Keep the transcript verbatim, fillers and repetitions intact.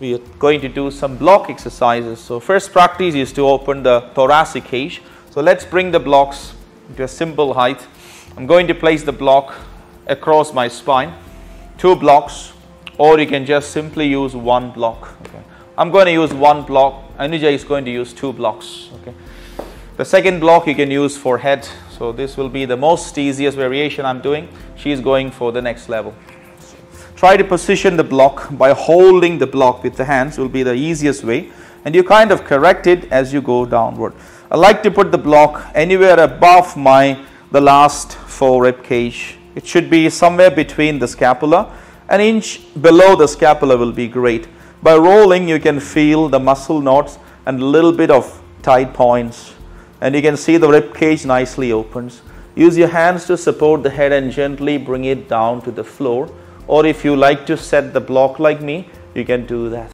we are going to do some block exercises. So first practice is to open the thoracic cage. So let's bring the blocks into a simple height. I'm going to place the block across my spine, two blocks, or you can just simply use one block. Okay. I'm going to use one block. Anuja is going to use two blocks. Okay. The second block you can use for head. So this will be the most easiest variation I'm doing. She's going for the next level. So try to position the block by holding the block with the hands, will be the easiest way. And you kind of correct it as you go downward. I like to put the block anywhere above my the last four rib cage. It should be somewhere between the scapula. An inch below the scapula will be great. By rolling you can feel the muscle knots and a little bit of tight points. And you can see the rib cage nicely opens. Use your hands to support the head and gently bring it down to the floor. Or if you like to set the block like me, you can do that.